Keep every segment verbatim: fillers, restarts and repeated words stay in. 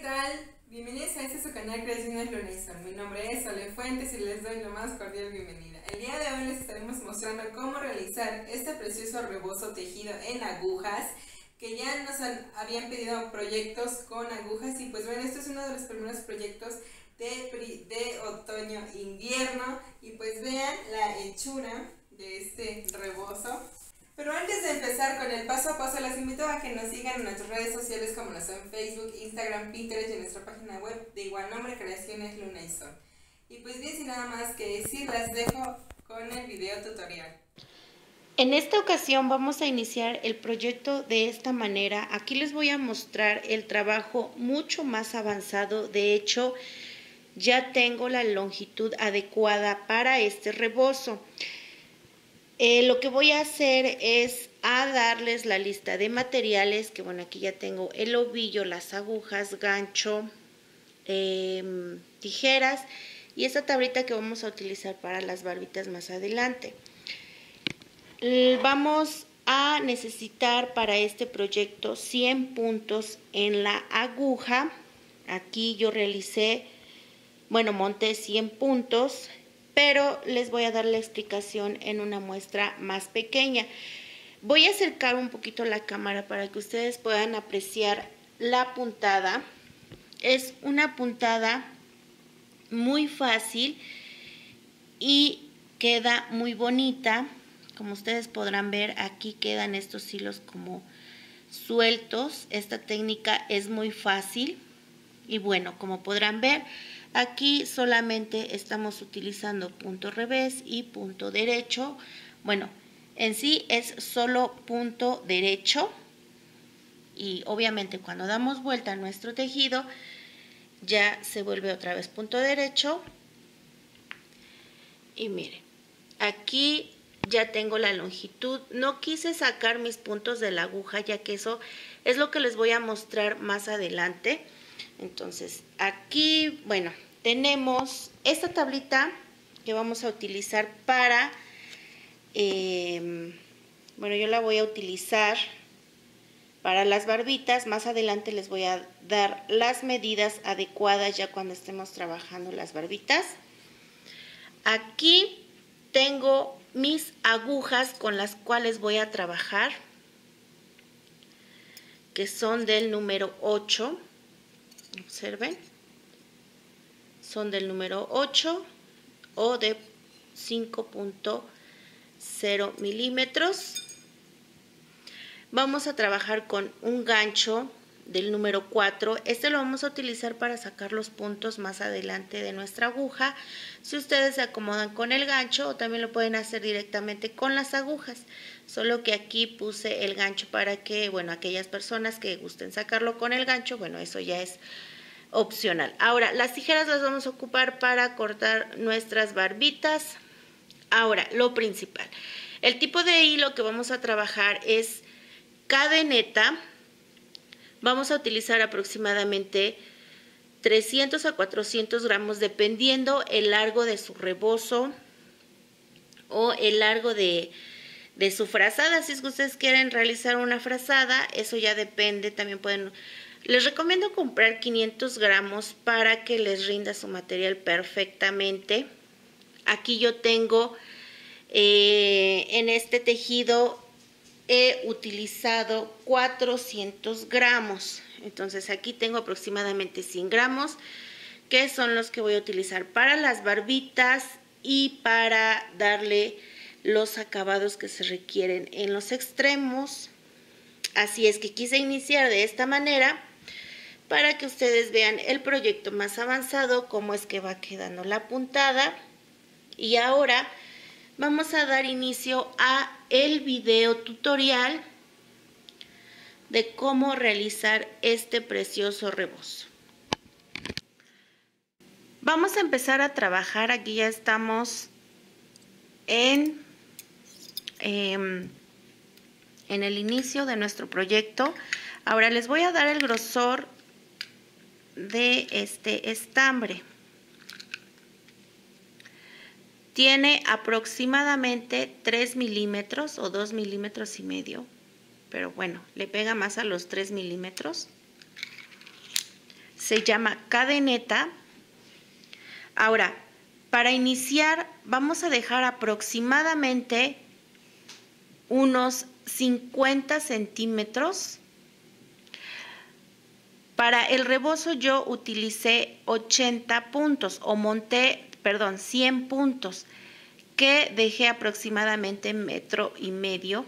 ¿qué tal? Bienvenidos a este su canal Creaciones Luna y Sol. Mi nombre es Sole Fuentes y les doy la más cordial bienvenida. El día de hoy les estaremos mostrando cómo realizar este precioso rebozo tejido en agujas, que ya nos han, habían pedido proyectos con agujas. Y pues bueno, esto es uno de los primeros proyectos de, de otoño-invierno. Y pues vean la hechura de este rebozo. Pero antes de empezar con el paso a paso, les invito a que nos sigan en nuestras redes sociales, como lo son Facebook, Instagram, Pinterest y en nuestra página web de igual nombre, Creaciones Luna y Sol. Y pues bien, sin nada más que decir, las dejo con el video tutorial. En esta ocasión vamos a iniciar el proyecto de esta manera. Aquí les voy a mostrar el trabajo mucho más avanzado. De hecho, ya tengo la longitud adecuada para este rebozo. Eh, lo que voy a hacer es a darles la lista de materiales, que bueno, aquí ya tengo el ovillo, las agujas, gancho, eh, tijeras y esta tablita que vamos a utilizar para las barbitas más adelante. Vamos a necesitar para este proyecto cien puntos en la aguja. Aquí yo realicé, bueno, monté cien puntos, pero les voy a dar la explicación en una muestra más pequeña. Voy a acercar un poquito la cámara para que ustedes puedan apreciar la puntada. Es una puntada muy fácil y queda muy bonita. Como ustedes podrán ver, aquí quedan estos hilos como sueltos. Esta técnica es muy fácil y bueno, como podrán ver, aquí solamente estamos utilizando punto revés y punto derecho. Bueno, en sí es solo punto derecho y obviamente cuando damos vuelta a nuestro tejido ya se vuelve otra vez punto derecho. Y miren, aquí ya tengo la longitud. No quise sacar mis puntos de la aguja ya que eso es lo que les voy a mostrar más adelante. Entonces aquí, bueno, tenemos esta tablita que vamos a utilizar para, eh, bueno, yo la voy a utilizar para las barbitas. Más adelante les voy a dar las medidas adecuadas ya cuando estemos trabajando las barbitas. Aquí tengo mis agujas con las cuales voy a trabajar, que son del número ocho. Observen, son del número ocho o de cinco punto cero milímetros. Vamos a trabajar con un gancho del número cuatro. Este lo vamos a utilizar para sacar los puntos más adelante de nuestra aguja. Si ustedes se acomodan con el gancho, o también lo pueden hacer directamente con las agujas. Solo que aquí puse el gancho para que, bueno, aquellas personas que gusten sacarlo con el gancho, bueno, eso ya es opcional. Ahora, las tijeras las vamos a ocupar para cortar nuestras barbitas. Ahora, lo principal. El tipo de hilo que vamos a trabajar es cadeneta. Vamos a utilizar aproximadamente trescientos a cuatrocientos gramos, dependiendo el largo de su rebozo o el largo de, de su frazada. Si es que ustedes quieren realizar una frazada, eso ya depende. También pueden, les recomiendo comprar quinientos gramos para que les rinda su material perfectamente. Aquí yo tengo, eh, en este tejido, he utilizado cuatrocientos gramos, entonces aquí tengo aproximadamente cien gramos, que son los que voy a utilizar para las barbitas y para darle los acabados que se requieren en los extremos. Así es que quise iniciar de esta manera para que ustedes vean el proyecto más avanzado, cómo es que va quedando la puntada. Y ahora vamos a dar inicio a el video tutorial de cómo realizar este precioso rebozo. Vamos a empezar a trabajar. Aquí ya estamos en, eh, en el inicio de nuestro proyecto. Ahora les voy a dar el grosor de este estambre. Tiene aproximadamente tres milímetros o dos milímetros y medio, pero bueno, le pega más a los tres milímetros. se llama cadeneta. Ahora, para iniciar vamos a dejar aproximadamente unos cincuenta centímetros. Para el rebozo yo utilicé ochenta puntos o monté, perdón, cien puntos, que dejé aproximadamente metro y medio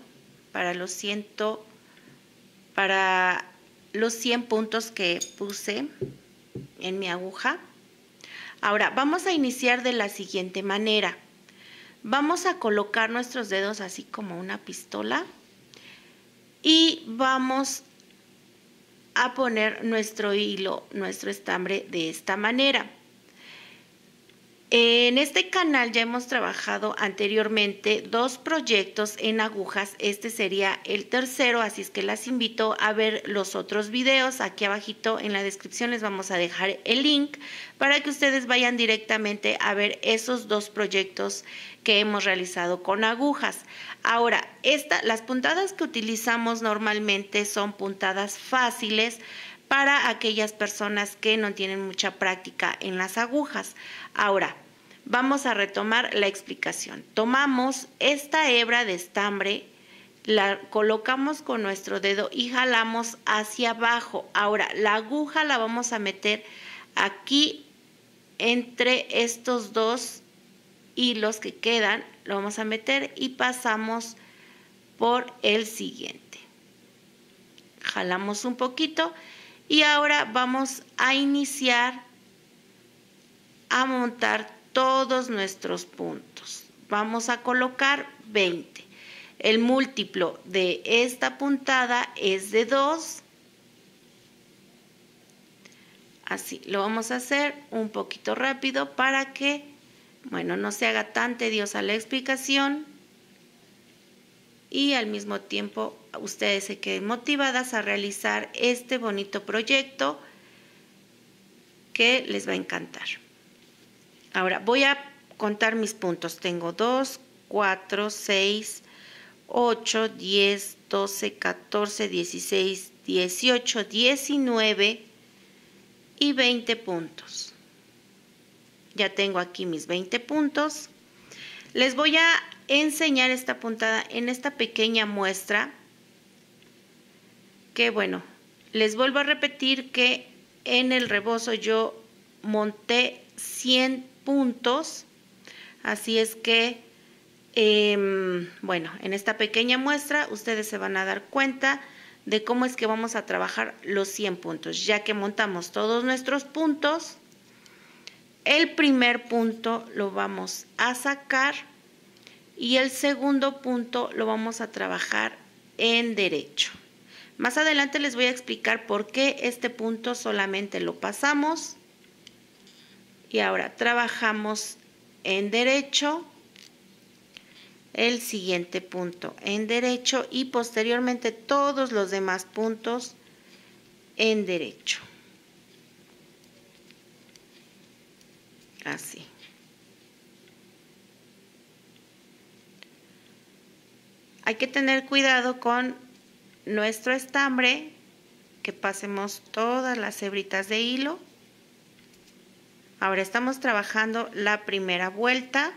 para los cien, para los cien puntos que puse en mi aguja. Ahora vamos a iniciar de la siguiente manera. Vamos a colocar nuestros dedos así como una pistola y vamos a poner nuestro hilo, nuestro estambre de esta manera. En este canal ya hemos trabajado anteriormente dos proyectos en agujas. Este sería el tercero, así es que las invito a ver los otros videos. Aquí abajito en la descripción les vamos a dejar el link para que ustedes vayan directamente a ver esos dos proyectos que hemos realizado con agujas. Ahora, esta, las puntadas que utilizamos normalmente son puntadas fáciles para aquellas personas que no tienen mucha práctica en las agujas. Ahora, vamos a retomar la explicación. Tomamos esta hebra de estambre, la colocamos con nuestro dedo y jalamos hacia abajo. Ahora, la aguja la vamos a meter aquí entre estos dos hilos que quedan, lo vamos a meter y pasamos por el siguiente. Jalamos un poquito. Y ahora vamos a iniciar a montar todos nuestros puntos. Vamos a colocar veinte. El múltiplo de esta puntada es de dos. Así, lo vamos a hacer un poquito rápido para que, bueno, no se haga tan tediosa la explicación. Y al mismo tiempo ustedes se queden motivadas a realizar este bonito proyecto que les va a encantar. Ahora voy a contar mis puntos. Tengo dos, cuatro, seis, ocho, diez, doce, catorce, dieciséis, dieciocho, diecinueve y veinte puntos. Ya tengo aquí mis veinte puntos. Les voy a enseñar esta puntada en esta pequeña muestra, que bueno, les vuelvo a repetir que en el rebozo yo monté cien puntos, así es que eh, bueno, en esta pequeña muestra ustedes se van a dar cuenta de cómo es que vamos a trabajar los cien puntos. Ya que montamos todos nuestros puntos, el primer punto lo vamos a sacar y el segundo punto lo vamos a trabajar en derecho. Más adelante les voy a explicar por qué este punto solamente lo pasamos. Y ahora trabajamos en derecho, el siguiente punto en derecho y posteriormente todos los demás puntos en derecho. Así. Hay que tener cuidado con nuestro estambre, que pasemos todas las hebritas de hilo. Ahora estamos trabajando la primera vuelta.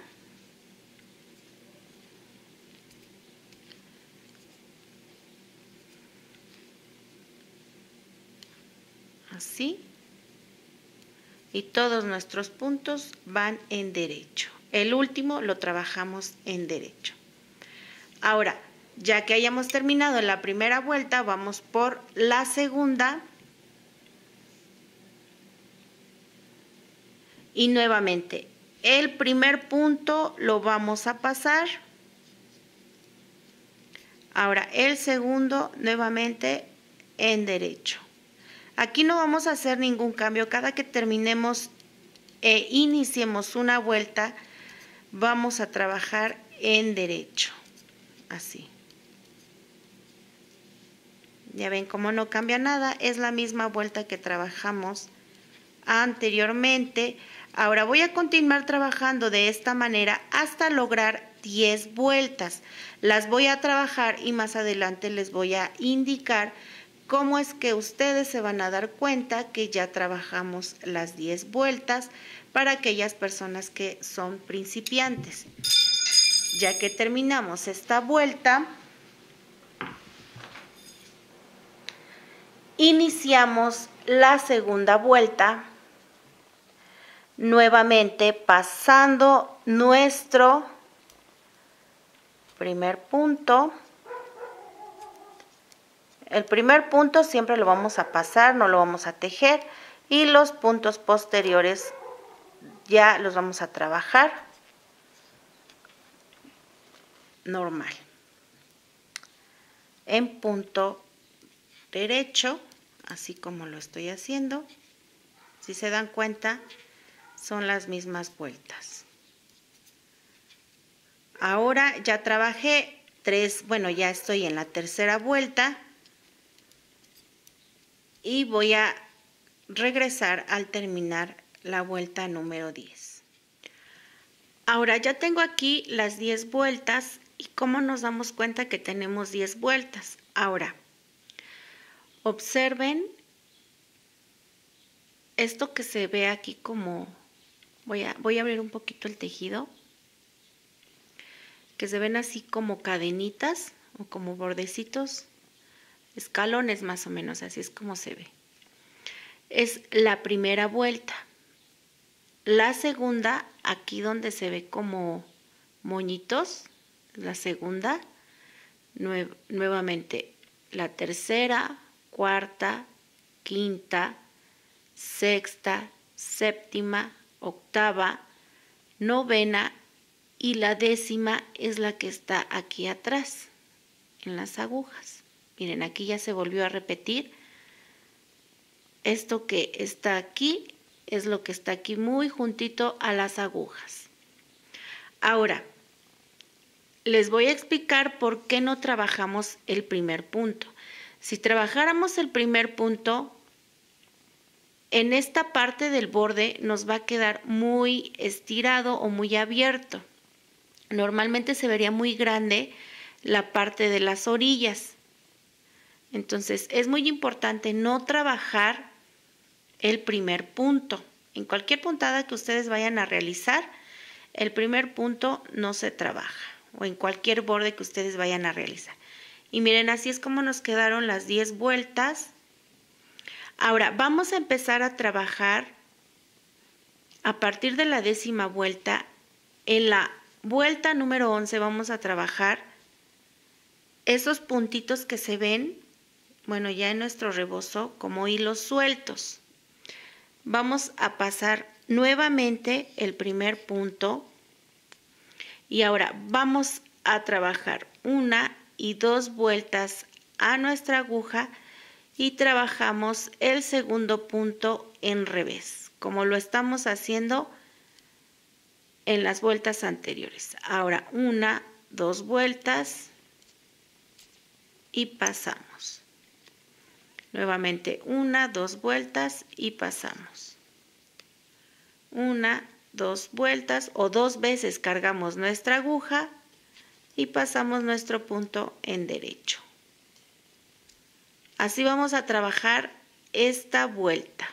Así. Y todos nuestros puntos van en derecho. El último lo trabajamos en derecho. Ahora, ya que hayamos terminado la primera vuelta, vamos por la segunda y nuevamente el primer punto lo vamos a pasar. Ahora el segundo nuevamente en derecho. Aquí no vamos a hacer ningún cambio. Cada que terminemos e iniciemos una vuelta vamos a trabajar en derecho, así. Ya ven cómo no cambia nada, es la misma vuelta que trabajamos anteriormente. Ahora voy a continuar trabajando de esta manera hasta lograr diez vueltas. Las voy a trabajar y más adelante les voy a indicar ¿Cómo es que ustedes se van a dar cuenta que ya trabajamos las diez vueltas para aquellas personas que son principiantes? Ya que terminamos esta vuelta, iniciamos la segunda vuelta, nuevamente pasando nuestro primer punto. El primer punto siempre lo vamos a pasar, no lo vamos a tejer, y los puntos posteriores ya los vamos a trabajar normal. En punto derecho, así como lo estoy haciendo, si se dan cuenta, son las mismas vueltas. Ahora ya trabajé tres, bueno, ya estoy en la tercera vuelta. Y voy a regresar al terminar la vuelta número diez. Ahora ya tengo aquí las diez vueltas. ¿Y cómo nos damos cuenta que tenemos diez vueltas? Ahora, observen esto que se ve aquí como... Voy a, voy a abrir un poquito el tejido. Que se ven así como cadenitas o como bordecitos. Escalones más o menos, así es como se ve. Es la primera vuelta. La segunda, aquí donde se ve como moñitos, la segunda, nue- nuevamente la tercera, cuarta, quinta, sexta, séptima, octava, novena y la décima es la que está aquí atrás en las agujas. Miren, aquí ya se volvió a repetir. Esto que está aquí es lo que está aquí muy juntito a las agujas. Ahora, les voy a explicar por qué no trabajamos el primer punto. Si trabajáramos el primer punto, en esta parte del borde nos va a quedar muy estirado o muy abierto. Normalmente se vería muy grande la parte de las orillas. Entonces, es muy importante no trabajar el primer punto. En cualquier puntada que ustedes vayan a realizar, el primer punto no se trabaja. O en cualquier borde que ustedes vayan a realizar. Y miren, así es como nos quedaron las diez vueltas. Ahora, vamos a empezar a trabajar a partir de la décima vuelta. En la vuelta número once vamos a trabajar esos puntitos que se ven. Bueno, ya en nuestro rebozo, como hilos sueltos, vamos a pasar nuevamente el primer punto y ahora vamos a trabajar una y dos vueltas a nuestra aguja y trabajamos el segundo punto en revés, como lo estamos haciendo en las vueltas anteriores. Ahora una, dos vueltas y pasamos. Nuevamente una, dos vueltas y pasamos. Una, dos vueltas o dos veces cargamos nuestra aguja y pasamos nuestro punto en derecho. Así vamos a trabajar esta vuelta.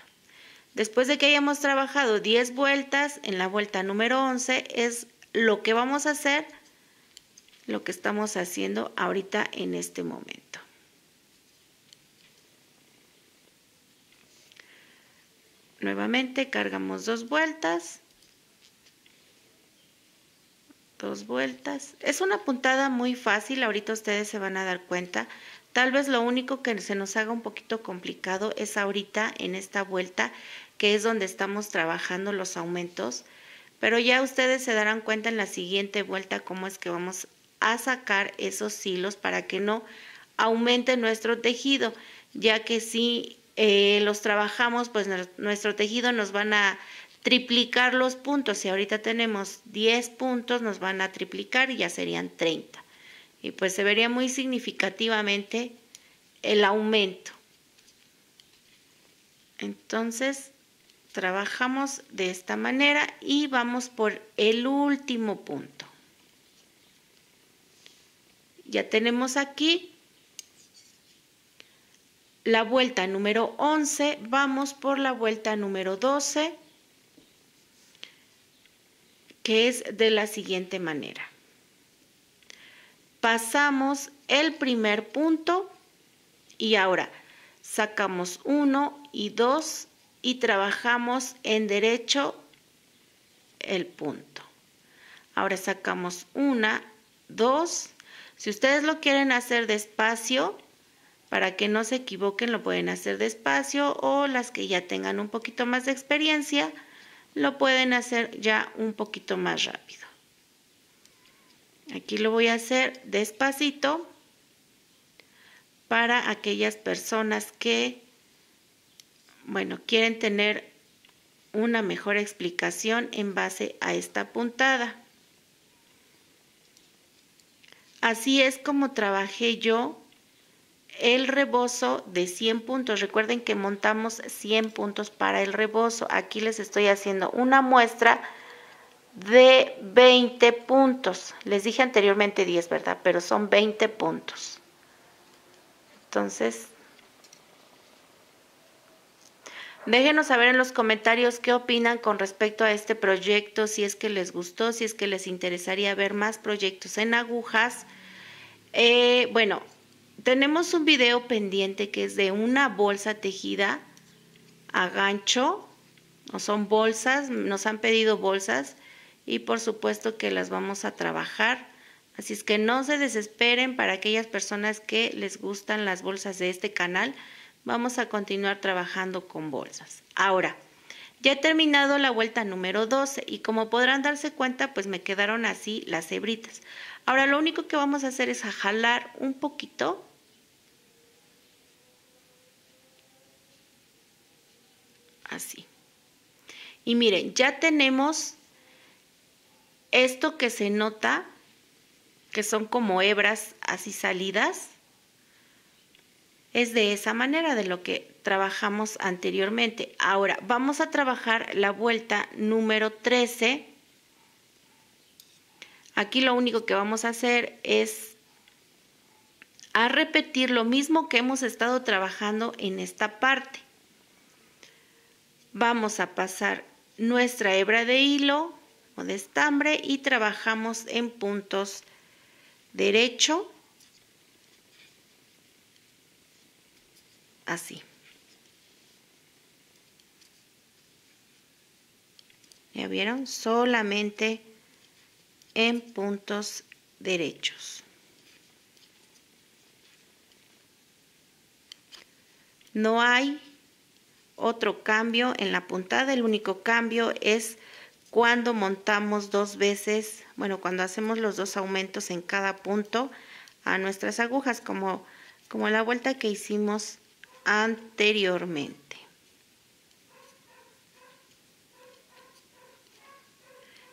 Después de que hayamos trabajado diez vueltas, en la vuelta número once es lo que vamos a hacer, lo que estamos haciendo ahorita en este momento. Nuevamente cargamos dos vueltas, dos vueltas. Es una puntada muy fácil, ahorita ustedes se van a dar cuenta. Tal vez lo único que se nos haga un poquito complicado es ahorita en esta vuelta, que es donde estamos trabajando los aumentos. Pero ya ustedes se darán cuenta en la siguiente vuelta cómo es que vamos a sacar esos hilos para que no aumente nuestro tejido, ya que si... Eh, los trabajamos, pues nuestro tejido nos van a triplicar los puntos. Si ahorita tenemos diez puntos, nos van a triplicar y ya serían treinta. Y pues se vería muy significativamente el aumento. Entonces, trabajamos de esta manera y vamos por el último punto. Ya tenemos aquí la vuelta número once, vamos por la vuelta número doce, que es de la siguiente manera. Pasamos el primer punto y ahora sacamos uno y dos y trabajamos en derecho el punto. Ahora sacamos una, dos. Si ustedes lo quieren hacer despacio, para que no se equivoquen, lo pueden hacer despacio, o las que ya tengan un poquito más de experiencia, lo pueden hacer ya un poquito más rápido. Aquí lo voy a hacer despacito para aquellas personas que, bueno, quieren tener una mejor explicación en base a esta puntada. Así es como trabajé yo el rebozo de cien puntos. Recuerden que montamos cien puntos para el rebozo. Aquí les estoy haciendo una muestra de veinte puntos. Les dije anteriormente diez, ¿verdad? Pero son veinte puntos. Entonces, déjenos saber en los comentarios qué opinan con respecto a este proyecto, si es que les gustó, si es que les interesaría ver más proyectos en agujas. Eh, bueno, tenemos un video pendiente que es de una bolsa tejida a gancho, o son bolsas, nos han pedido bolsas y por supuesto que las vamos a trabajar. Así es que no se desesperen para aquellas personas que les gustan las bolsas de este canal. Vamos a continuar trabajando con bolsas. Ahora, ya he terminado la vuelta número doce y como podrán darse cuenta, pues me quedaron así las hebritas. Ahora lo único que vamos a hacer es a jalar un poquito. Así. Y miren, ya tenemos esto que se nota, que son como hebras así salidas. Es de esa manera de lo que trabajamos anteriormente. Ahora vamos a trabajar la vuelta número trece. Aquí lo único que vamos a hacer es a repetir lo mismo que hemos estado trabajando en esta parte. Vamos a pasar nuestra hebra de hilo o de estambre y trabajamos en puntos derecho. Así. ¿Ya vieron? Solamente en puntos derechos. No hay otro cambio en la puntada. El único cambio es cuando montamos dos veces, bueno, cuando hacemos los dos aumentos en cada punto a nuestras agujas, como, como la vuelta que hicimos anteriormente.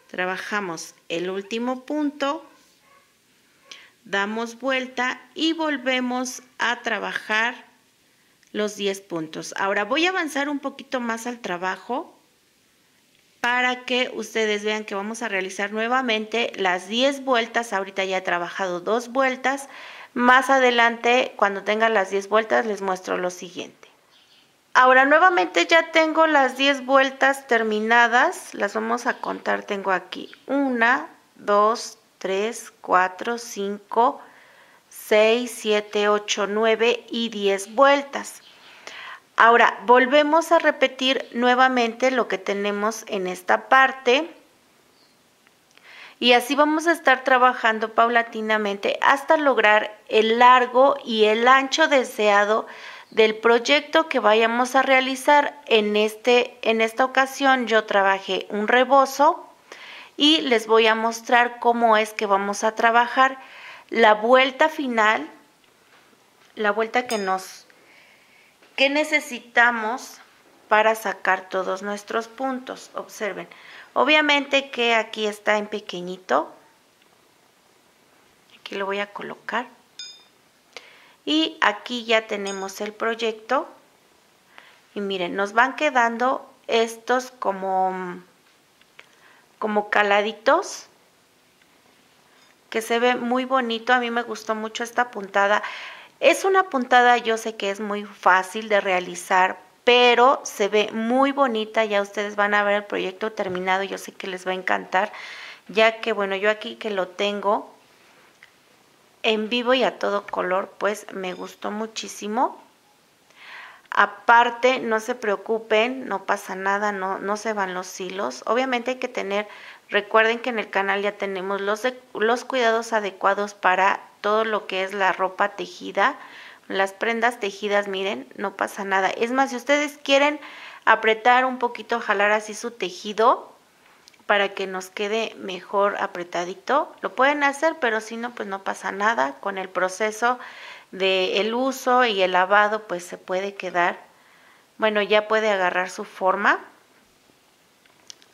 Trabajamos el último punto, damos vuelta y volvemos a trabajar los diez puntos. Ahora voy a avanzar un poquito más al trabajo para que ustedes vean que vamos a realizar nuevamente las diez vueltas. Ahorita ya he trabajado dos vueltas. Más adelante, cuando tenga las diez vueltas, les muestro lo siguiente. Ahora, nuevamente ya tengo las diez vueltas terminadas. Las vamos a contar. Tengo aquí uno, dos, tres, cuatro, cinco, seis, siete, ocho, nueve y diez vueltas. Ahora, volvemos a repetir nuevamente lo que tenemos en esta parte. Y así vamos a estar trabajando paulatinamente hasta lograr el largo y el ancho deseado del proyecto que vayamos a realizar. En, este, en esta ocasión yo trabajé un rebozo y les voy a mostrar cómo es que vamos a trabajar la vuelta final, la vuelta que, nos, que necesitamos para sacar todos nuestros puntos. Observen. Obviamente que aquí está en pequeñito, aquí lo voy a colocar y aquí ya tenemos el proyecto y miren, nos van quedando estos como, como caladitos que se ve muy bonito. A mí me gustó mucho esta puntada. Es una puntada, yo sé que es muy fácil de realizar, pero se ve muy bonita. Ya ustedes van a ver el proyecto terminado, yo sé que les va a encantar, ya que bueno, yo aquí que lo tengo en vivo y a todo color, pues me gustó muchísimo. Aparte, no se preocupen, no pasa nada, no, no se van los hilos. Obviamente hay que tener, recuerden que en el canal ya tenemos los, los cuidados adecuados para todo lo que es la ropa tejida, las prendas tejidas, miren, no pasa nada. Es más, si ustedes quieren apretar un poquito, jalar así su tejido para que nos quede mejor apretadito, lo pueden hacer, pero si no, pues no pasa nada. Con el proceso del uso y el lavado, pues se puede quedar, bueno, ya puede agarrar su forma.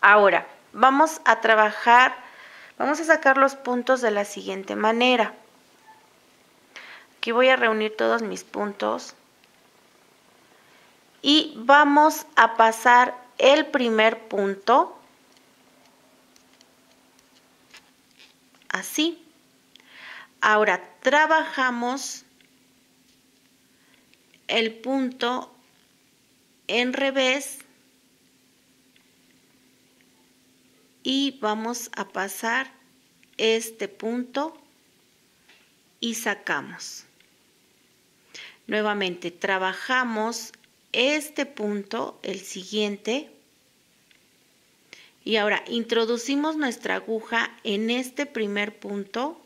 Ahora, vamos a trabajar, vamos a sacar los puntos de la siguiente manera. Aquí voy a reunir todos mis puntos y vamos a pasar el primer punto así. Ahora trabajamos el punto en revés y vamos a pasar este punto y sacamos. Nuevamente trabajamos este punto, el siguiente, y ahora introducimos nuestra aguja en este primer punto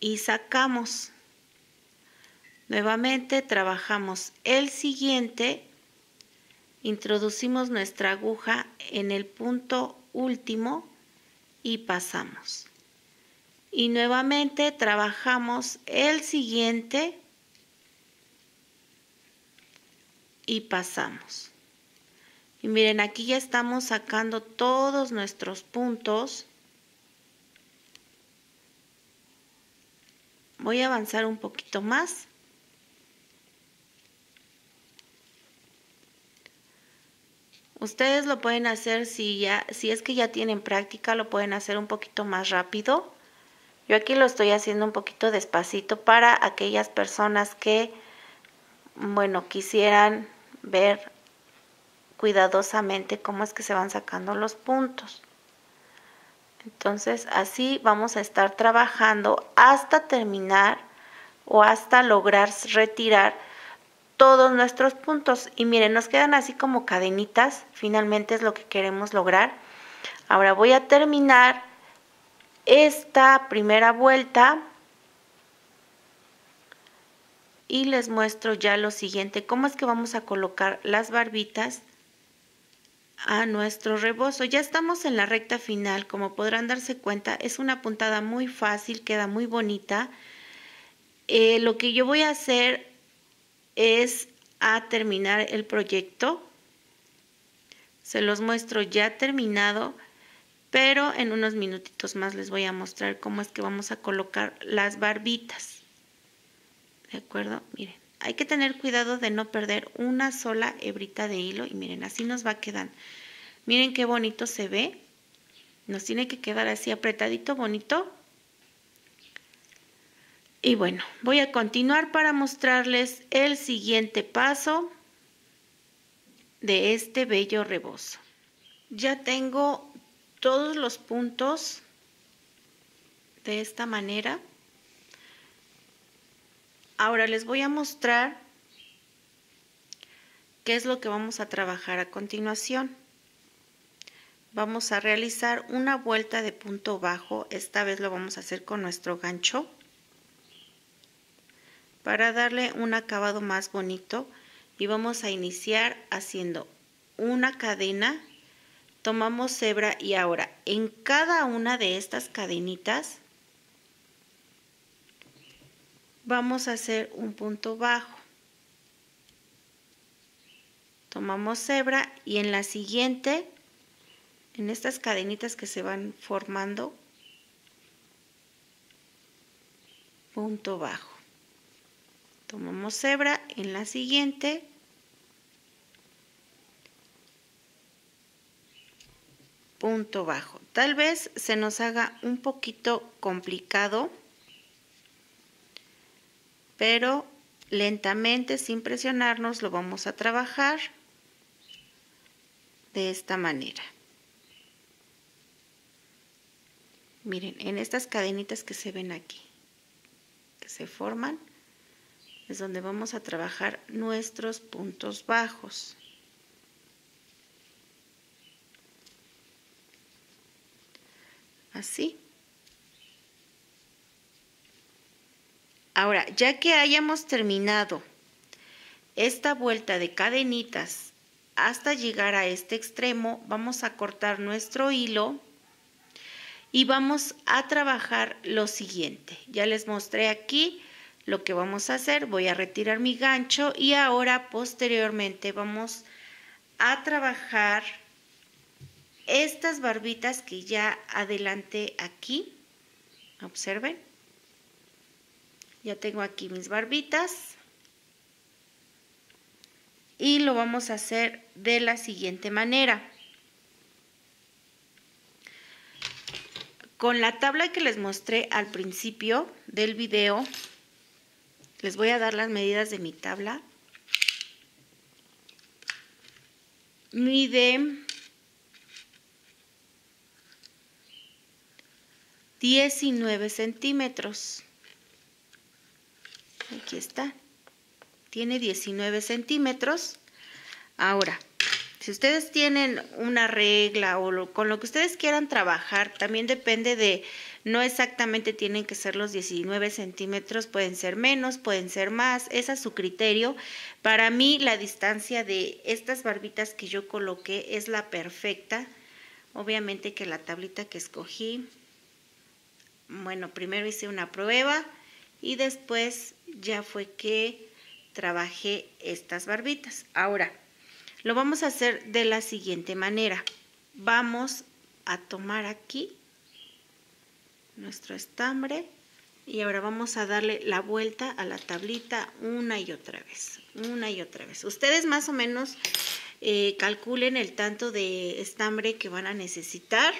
y sacamos. Nuevamente trabajamos el siguiente, introducimos nuestra aguja en el punto último y pasamos. Y nuevamente trabajamos el siguiente y pasamos. Y miren, aquí ya estamos sacando todos nuestros puntos. Voy a avanzar un poquito más. Ustedes lo pueden hacer, si ya, si es que ya tienen práctica, lo pueden hacer un poquito más rápido. Yo aquí lo estoy haciendo un poquito despacito para aquellas personas que, bueno, quisieran ver cuidadosamente cómo es que se van sacando los puntos. Entonces, así vamos a estar trabajando hasta terminar o hasta lograr retirar todos nuestros puntos. Y miren, nos quedan así como cadenitas, finalmente es lo que queremos lograr. Ahora voy a terminar esta primera vuelta y les muestro ya lo siguiente, cómo es que vamos a colocar las barbitas a nuestro rebozo. Ya estamos en la recta final, como podrán darse cuenta, es una puntada muy fácil, queda muy bonita. Eh, lo que yo voy a hacer es a terminar el proyecto, se los muestro ya terminado, pero en unos minutitos más les voy a mostrar cómo es que vamos a colocar las barbitas. ¿De acuerdo? Miren, hay que tener cuidado de no perder una sola hebrita de hilo. Y miren, así nos va quedando. Miren qué bonito se ve. Nos tiene que quedar así apretadito, bonito. Y bueno, voy a continuar para mostrarles el siguiente paso de este bello rebozo. Ya tengo todos los puntos de esta manera. Ahora les voy a mostrar qué es lo que vamos a trabajar a continuación. Vamos a realizar una vuelta de punto bajo, esta vez lo vamos a hacer con nuestro gancho para darle un acabado más bonito, y vamos a iniciar haciendo una cadena. Tomamos hebra y ahora en cada una de estas cadenitas vamos a hacer un punto bajo. Tomamos hebra y en la siguiente, en estas cadenitas que se van formando, punto bajo. Tomamos hebra en la siguiente. Punto bajo. Tal vez se nos haga un poquito complicado pero lentamente, sin presionarnos, lo vamos a trabajar de esta manera. Miren, en estas cadenitas que se ven aquí, que se forman, es donde vamos a trabajar nuestros puntos bajos. Así. Ahora, ya que hayamos terminado esta vuelta de cadenitas hasta llegar a este extremo, vamos a cortar nuestro hilo y vamos a trabajar lo siguiente. Ya les mostré aquí lo que vamos a hacer. Voy a retirar mi gancho y ahora posteriormente vamos a trabajar estas barbitas que ya adelanté aquí. Observen, ya tengo aquí mis barbitas y lo vamos a hacer de la siguiente manera. Con la tabla que les mostré al principio del video, les voy a dar las medidas de mi tabla. Mide diecinueve centímetros. Aquí está. Tiene diecinueve centímetros. Ahora, si ustedes tienen una regla o lo, con lo que ustedes quieran trabajar, también depende de, no exactamente tienen que ser los diecinueve centímetros, pueden ser menos, pueden ser más, es a su criterio. Para mí la distancia de estas barbitas que yo coloqué es la perfecta. Obviamente que la tablita que escogí, bueno, primero hice una prueba y después ya fue que trabajé estas barbitas. Ahora, lo vamos a hacer de la siguiente manera. Vamos a tomar aquí nuestro estambre y ahora vamos a darle la vuelta a la tablita una y otra vez, una y otra vez. Ustedes más o menos eh, calculen el tanto de estambre que van a necesitar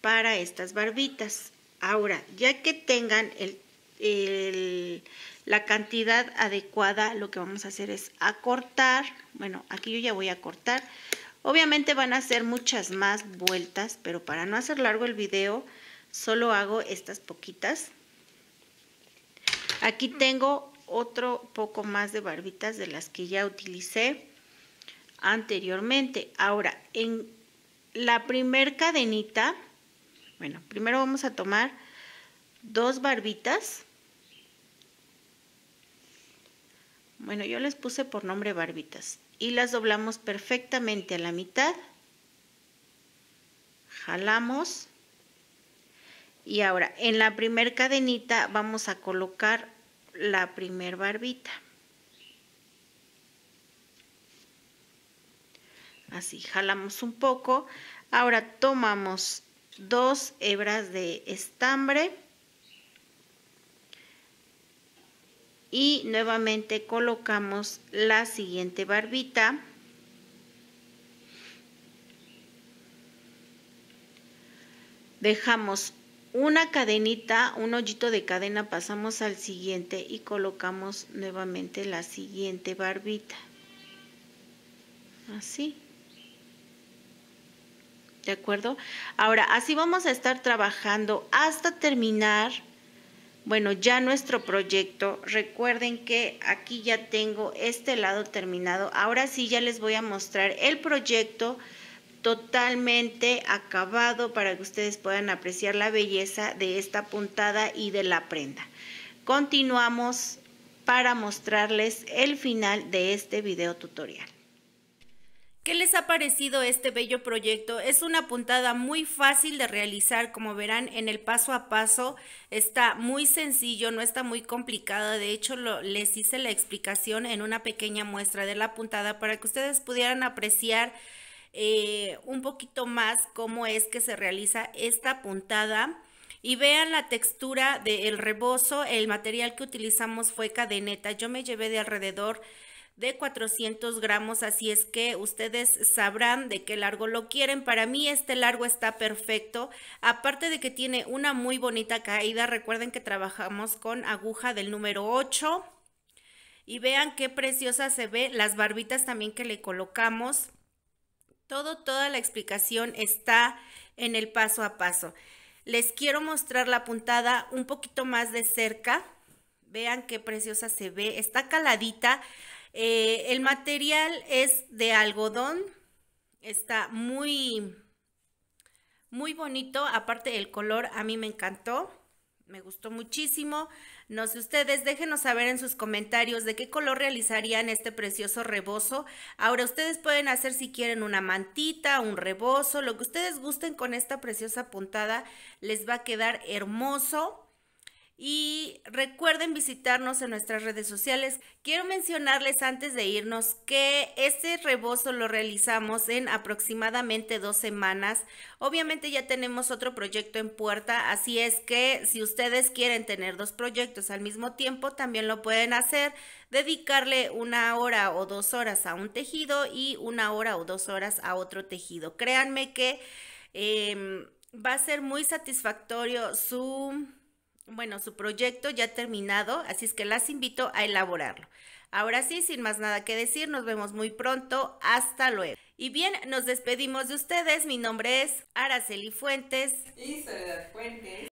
para estas barbitas. Ahora, ya que tengan el, el, la cantidad adecuada, lo que vamos a hacer es acortar. Bueno, aquí yo ya voy a cortar. Obviamente van a hacer muchas más vueltas, pero para no hacer largo el video, solo hago estas poquitas. Aquí tengo otro poco más de barbitas de las que ya utilicé anteriormente. Ahora, en la primer cadenita, bueno, primero vamos a tomar dos barbitas. Bueno, yo les puse por nombre barbitas. Y las doblamos perfectamente a la mitad. Jalamos. Y ahora, en la primer cadenita vamos a colocar la primer barbita. Así, jalamos un poco. Ahora tomamos dos hebras de estambre y nuevamente colocamos la siguiente barbita, dejamos una cadenita, un hoyito de cadena, pasamos al siguiente y colocamos nuevamente la siguiente barbita, así. ¿De acuerdo? Ahora, así vamos a estar trabajando hasta terminar, bueno, ya nuestro proyecto. Recuerden que aquí ya tengo este lado terminado. Ahora sí ya les voy a mostrar el proyecto totalmente acabado para que ustedes puedan apreciar la belleza de esta puntada y de la prenda. Continuamos para mostrarles el final de este video tutorial. ¿Qué les ha parecido este bello proyecto? Es una puntada muy fácil de realizar, como verán en el paso a paso, está muy sencillo, no está muy complicado, de hecho lo, les hice la explicación en una pequeña muestra de la puntada para que ustedes pudieran apreciar eh, un poquito más cómo es que se realiza esta puntada. Y vean la textura del rebozo, el material que utilizamos fue cadeneta, yo me llevé de alrededor de cuatrocientos gramos, así es que ustedes sabrán de qué largo lo quieren. Para mí este largo está perfecto, aparte de que tiene una muy bonita caída. Recuerden que trabajamos con aguja del número ocho y vean qué preciosa se ve, las barbitas también que le colocamos. Todo, toda la explicación está en el paso a paso. Les quiero mostrar la puntada un poquito más de cerca. Vean qué preciosa se ve, está caladita. Eh, el material es de algodón, está muy, muy bonito, aparte el color a mí me encantó, me gustó muchísimo. No sé ustedes, déjenos saber en sus comentarios de qué color realizarían este precioso rebozo. Ahora ustedes pueden hacer si quieren una mantita, un rebozo, lo que ustedes gusten con esta preciosa puntada, les va a quedar hermoso. Y recuerden visitarnos en nuestras redes sociales. Quiero mencionarles antes de irnos que este rebozo lo realizamos en aproximadamente dos semanas. Obviamente ya tenemos otro proyecto en puerta, así es que si ustedes quieren tener dos proyectos al mismo tiempo, también lo pueden hacer. Dedicarle una hora o dos horas a un tejido y una hora o dos horas a otro tejido. Créanme que eh, va a ser muy satisfactorio su... Bueno, su proyecto ya terminado, así es que las invito a elaborarlo. Ahora sí, sin más nada que decir, nos vemos muy pronto. Hasta luego. Y bien, nos despedimos de ustedes. Mi nombre es Araceli Fuentes. Y Soledad Fuentes.